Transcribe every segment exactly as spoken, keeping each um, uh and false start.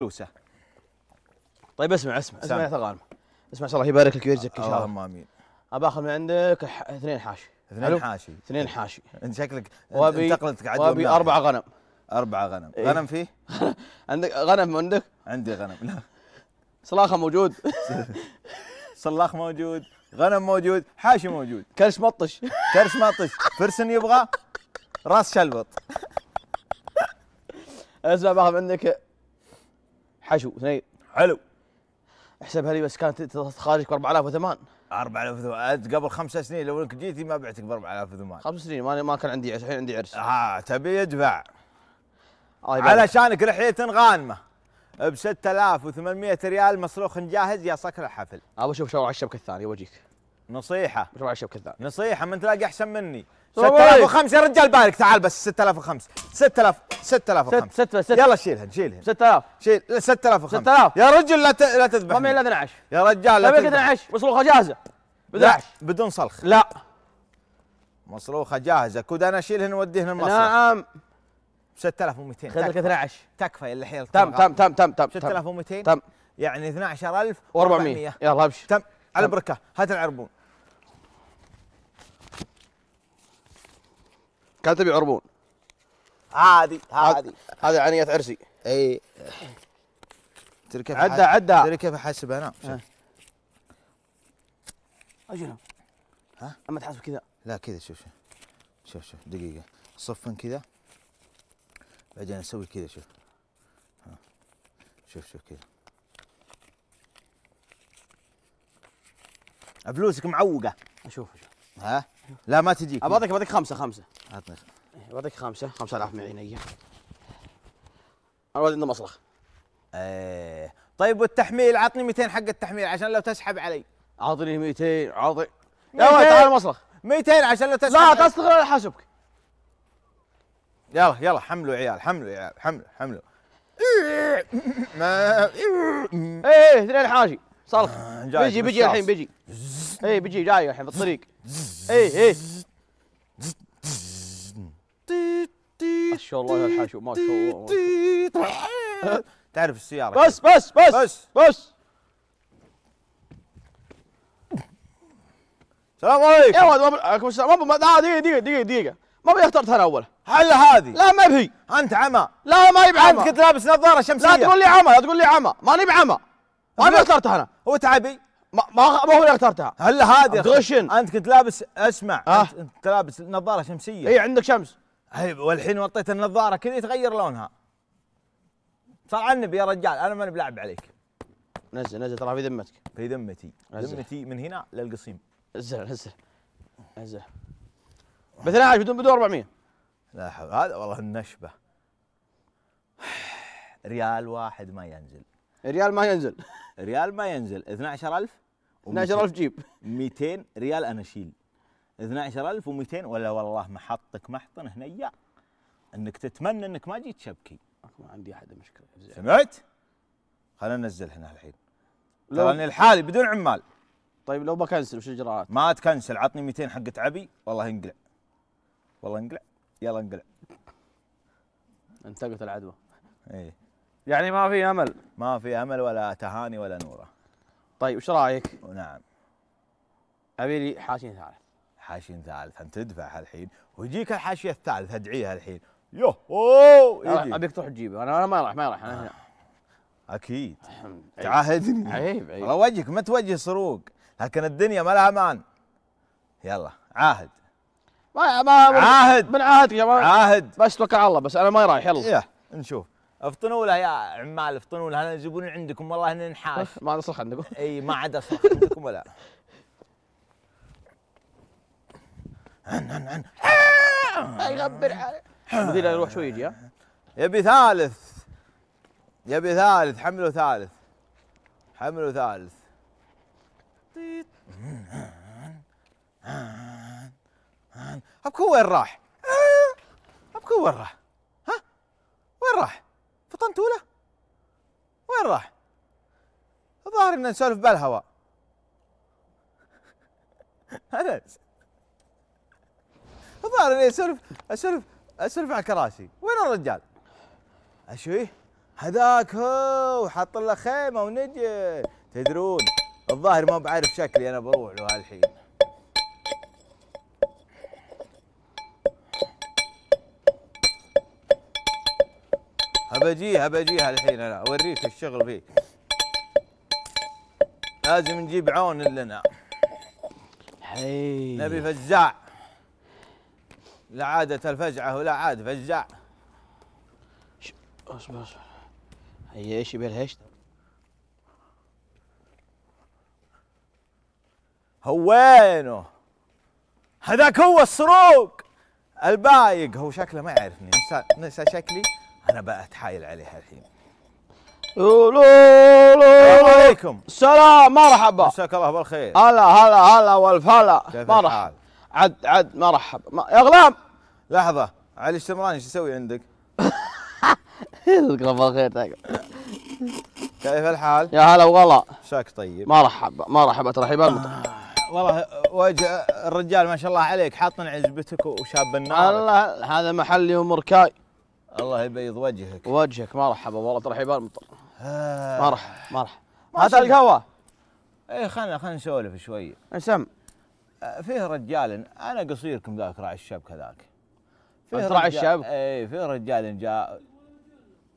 فلوسه. طيب اسمع اسمع اسمع يا ثغالمه، اسمع ان شاء الله يبارك لك ويرزقك ان شاء الله. اللهم امين. ابى اخذ من عندك اثنين حاشي. اثنين حاشي. اثنين حاشي. انت شكلك انتقلت قاعد تقول وابي اربع غنم. اربع غنم، إيه؟ غنم فيه؟ عندك غنم عندك؟ عندي غنم، لا. صلاخه موجود. صلاخ موجود، غنم موجود، حاشي موجود. كرش مطش. كرش مطش، فرسن يبغى راس شلبط. اسمع باخذ عندك حشو اثنين. حلو. احسبها لي بس كانت خارجك ب أربعة آلاف وثمانية. أربعة آلاف وثمانية قبل خمس سنين لو انك جيتي ما بعتك ب أربعة آلاف وثمانية. خمس سنين ما ما كان عندي عرس، الحين عندي عرس. اه تبي يدفع. علشانك لحيتن غانمه ب ستة آلاف وثمانمئة ريال مصروخ جاهز يا صقر الحفل. ابى اشوف شو على الشبكه الثانيه واجيك. نصيحه. شو على الشبكه الثانيه؟ نصيحه من تلاقي احسن مني. ستة آلاف وخمسة يا رجال بارك تعال بس ستة آلاف وخمسة ستة آلاف ستة آلاف وخمسة يلا شيلهن شيلهن ستة آلاف شيل ستة آلاف وخمسة ستة آلاف يا رجل لا لا تذبح ما الا اثني عشر يا رجال لا تذبح اثني عشر مصروخه جاهزه لا بدون صلخ لا مصروخه جاهزه كود انا اشيلهن ووديهن المصرف نعم ستة آلاف ومئتين خذ لك اثني عشر تكفى اللي حيل تم تم تم تم تم ستة آلاف ومئتين تم يعني اثني عشر ألف وأربعمئة يلا ابشر تم على بركه هات العربون كان تبي عربون عادي عادي هذا عنية عرسي اي ترى كيف عدها عدها ترى كيف احاسب انا أه. اجل ها اما تحاسب كذا لا كذا شوف شوف شوف شوف دقيقة صفن كذا بعدين اسوي كذا شوف ها شوف شوف كذا فلوسك معوقة اشوف اشوف ها لا ما تجيك ابغاك ابغاك خمسة خمسة عطني بعطيك خمسة خمسة آلاف من عيني الولد عنده مصرخ ايه طيب والتحميل عطني مئتين حق التحميل عشان لو تسحب علي اعطني مئتين عاطي يا ولد تعال المصرخ مئتين عشان لو تسحب لا علي. تستغل على حاسبك يلا يلا حملوا عيال حملوا عيال حملوا حملوا ايه اثنين حاجي صرخ بيجي بيجي الحين بيجي ايه بيجي جاي الحين بالطريق ايه ايه ما شاء الله الحاشو ما شاء الله تعرف السيارة بس بس بس بس بس السلام عليكم يا ولد عليكم السلام دقيقة دقيقة دقيقة دقيقة ما ابي اخترتها انا اول هلا هذه لا ما بهي انت عمى لا ما هي بعمى انت كنت لابس نظارة شمسية لا تقول لي عمى لا تقول لي عمى ماني بعمى ما ابي اخترتها انا هو تعبي ما ما هو اللي اخترتها هلا هذه غشن انت كنت لابس اسمع أه؟ انت كنت لابس نظارة شمسية اي عندك شمس والحين وطيت النظارة كذا يتغير لونها صار على النبي يا رجال انا ماني بلاعب عليك نزل نزل ترى في ذمتك في ذمتي ذمتي من هنا للقصيم نزل نزل نزل ب اثني عشر بدون بدون أربعمئة لا حول هذا والله النشبة ريال واحد ما ينزل ريال ما ينزل ريال ما ينزل اثني عشر ألف اثني عشر ألف جيب مئتين ريال انا اشيل اثني عشر ألف ومئتين ولا والله محطك محطن هنيا انك تتمنى انك ما جيت شبكي ما عندي احد مشكله سمعت؟ خلينا ننزل هنا الحين تراني لحالي بدون عمال طيب لو بكنسل وش الاجراءات؟ ما تكنسل عطني مئتين حق تعبي والله انقلع والله انقلع يلا انقلع انتقت العدوى ايه يعني ما في امل ما في امل ولا تهاني ولا نوره طيب وش رايك؟ نعم ابي لي حاشين ثالث حاشين ثالث انت تدفع الحين ويجيك الحاشيه الثالث ادعيها الحين يوه اوه ابيك تروح تجيبه انا انا ما راح ما راح انا هنا اكيد تعاهدني عيب عيب والله وجهك ما توجه سروق لكن الدنيا ما لها امان يلا عاهد ما ما عاهد من عاهدك يا عاهد بس توكل على الله بس انا ما رايح يلا يا نشوف افطنوا له يا عمال افطنوا له يجيبوني عندكم والله هنا نحاش ما عاد اصرخ عندكم اي ما عاد اصرخ عندكم ولا عن عن عن يغبر عليه المدير يروح شوي يجي ها يبي ثالث يبي ثالث حمله ثالث حمله ثالث ابكو وين راح؟ ابكو وين راح؟ ها؟ وين راح؟ فطنتوا له؟ وين راح؟ الظاهر ان نسولف بالهواء انس الظاهر اني اسولف اسولف اسولف على الكراسي، وين الرجال؟ اشويه؟ هذاك هو حط له خيمه ونجي. تدرون الظاهر ما بعرف شكلي انا، بروح له هالحين. هبجيها بجيها الحين انا، اوريك الشغل فيه. لازم نجيب عون لنا. حي نبي فزاع. لا عادة الفزعة ولا عاد فزاع. اصبر اصبر. هي ايش بالهشت؟ هوينه. هذاك هو الصروق البايق. هو شكله ما يعرفني، نسى شكلي. أنا بأتحايل عليها الحين. لولو السلام عليكم. السلام، مرحبا. مساك الله بالخير. هلا هلا هلا والف هلا. مرحبا. عد عد مرحبا. يا غلام لحظة، علي الشمراني ايش يسوي عندك؟ يذكره بالخير تاكل. كيف الحال؟ يا هلا وغلا. مساك طيب. مرحبا مرحبا ترحيب المطعم. والله وجه الرجال ما شاء الله عليك، حاطن عزبتك وشاب النار. الله، هذا محلي ومركاي. الله يبيض وجهك. وجهك مرحبا والله ترحيب المطر. مرحبا مرحبا. هات القهوة. ايه خلنا خلنا نسولف شوية. اسم فيه رجال، انا قصيركم ذاك راعي الشبكة ذاك. فيه راعي الشبكة؟ ايه فيه رجال جاء.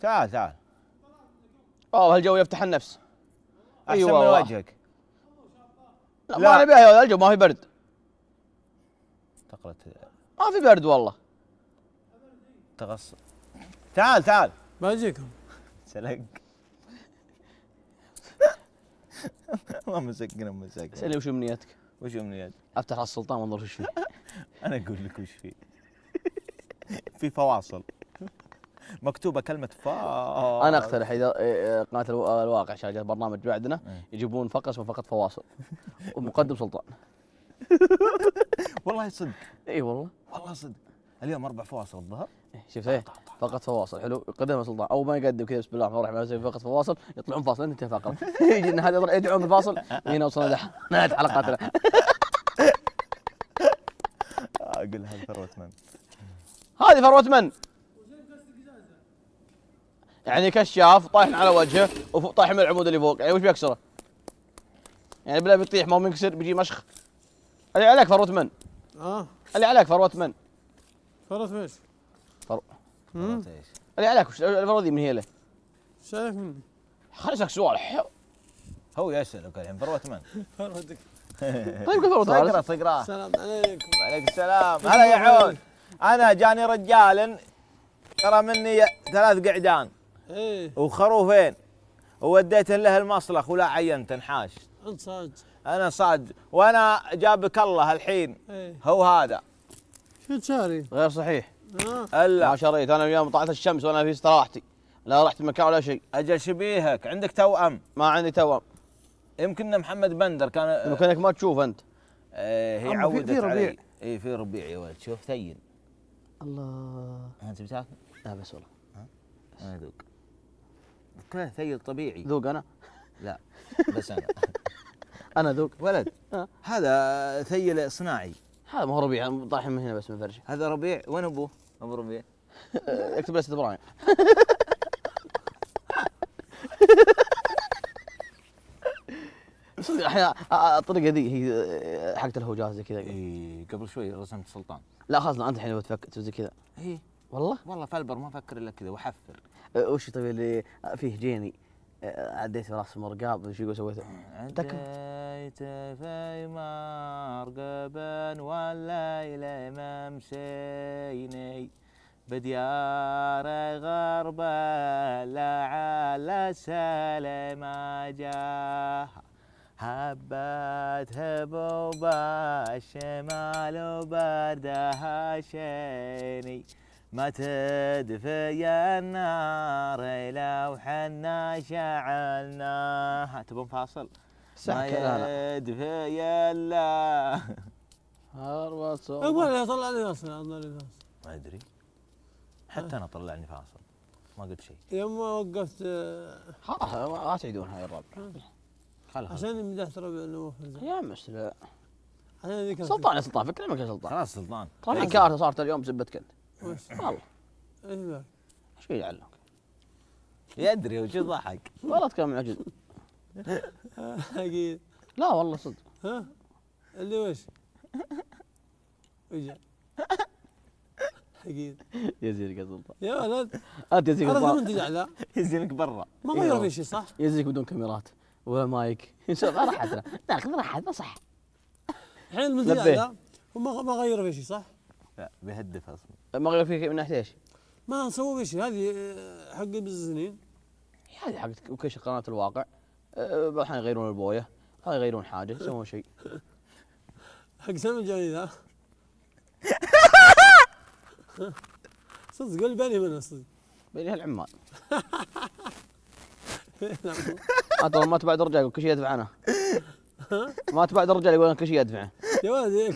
تعال تعال. والله الجو يفتح النفس. احسن من وجهك. لا ما نبيها الجو، ما في برد. تقلت ما في برد والله. تغصب. تعال تعال ما يجيكم سلق. الله مسكنا مسكنا. اسالني وش امنيتك؟ وش امنيتك؟ افتح على السلطان وانظر وش فيه. انا اقول لك وش فيه. في فواصل مكتوبه كلمه فا. انا اقترح اذا قناه الواقع عشان جاء برنامج بعدنا يجيبون فقط وفقط فواصل ومقدم سلطان. والله صدق. اي والله والله صدق. اليوم اربع فواصل الظهر. شفت ايه؟ فقط فواصل. حلو. يقدمها سلطان او ما يقدم كذا، بسم الله الرحمن الرحيم يسوي فقط فواصل، يطلعون فاصل انتهى فقط. يجي هذا يدعون الفاصل هنا وصلنا نهايه حلقاتنا. اقول هذه فروة من؟ هذه فروة من؟ يعني كشاف طايح على وجهه وطايح من العمود اللي فوق، يعني وش بيكسره؟ يعني بلا بيطيح ما هو منكسر بيجي مشخ. اللي عليك فروة من؟ اه اللي عليك فروة من؟ فروة ايش؟ فروة ايش؟ اللي عليك وش الفروة ذي من هي له؟ ايش عليك مني؟ خلصك سؤال. هو يسألك الحين فروة من؟ فروتك. طيب كيف فروتك؟ اقرا تقراه. السلام عليكم. وعليكم السلام. هلا يا عون. انا جاني رجال ترى مني ثلاث قعدان. ايه وخروفين ووديت له المصلخ ولا عينت انحاش. انت صادق. انا صادق وانا جابك الله الحين. ايه هو هذا. شو تشاري؟ غير صحيح. آه. الا ما شريت انا اليوم، طلعت الشمس وانا في استراحتي، لا رحت مكان ولا شيء. اجل شبيهك، عندك توأم. ما عندي توأم. يمكن محمد بندر كان. يمكنك ما تشوف انت. ايه هي عودت علي. اي في ربيع يا ولد، شوف ثين. الله. انت بتاكل؟ لا بس والله. ها؟ انا اذوق. كله ثيل طبيعي. ذوق انا؟ لا بس انا. انا ذوق ولد. هذا ثيل صناعي. هذا ما هو ربيع، طايح من هنا بس من فرشه. هذا ربيع. وين ابوه؟ ابو ربيع. اكتب له استاذ ابراهيم. صدق احيانا الطريقه ذي هي حقت الهوجات زي كذا. اي قبل شوي رسمت سلطان. لا خلاص انت الحين بتفكر تسوي زي كذا. اي والله؟ والله فالبر ما افكر الا كذا واحفر. وش طيب اللي فيه جيني عديت في راس مرقاب وش يقول سويته؟ عديت في مرقاب والليل ما مشيني بديار غرب لعل سلم جاه هبت هبوبا الشمال وبردها شيني ما تدفي النار لو حنا شعلناها. تبون فاصل؟ ما يدفي الا هروة صوت. اقول طلع لي فاصل. ما ادري حتى انا طلعني فاصل ما قلت شيء. يوم وقفت خلاص ما تعيدون هاي الربع خلاص عشان مدحت ربع النوافذ يا مسلا. سلطان يا سلطان فكر لك يا سلطان. خلاص سلطان طالعين كارثه صارت اليوم بسبتك انت. والله ايش بك؟ ايش بيعلمك؟ يدري وش ضحك. والله تكلم عجل. اكيد. لا والله صدق. ها؟ اللي وش؟ وش؟ اكيد. يزينك يا سلطان. يا ولد. انت يزينك برا. انت زعلان. يزينك برا. ما غيروا في شيء صح؟ يزينك بدون كاميرات ولا مايك. راحتنا. ناخذ راحتنا صح. الحين من زعلان وما غيروا في شيء صح؟ لا بيهدف اصلا. ما غيروا في شيء من ناحيه ايش؟ ما نسوي شيء. هذه حق البزنسين، هذه حق وكل شيء قناه الواقع. الحين يغيرون البويه، هاي يغيرون حاجه، يسوون شيء حق سم الجنين. ها صدق قول بني منه، صدق بني هالعمال. ما تبعد رجال يقول كل شيء يدفع. انا ما تبعد رجال يقول كل شيء يدفعه.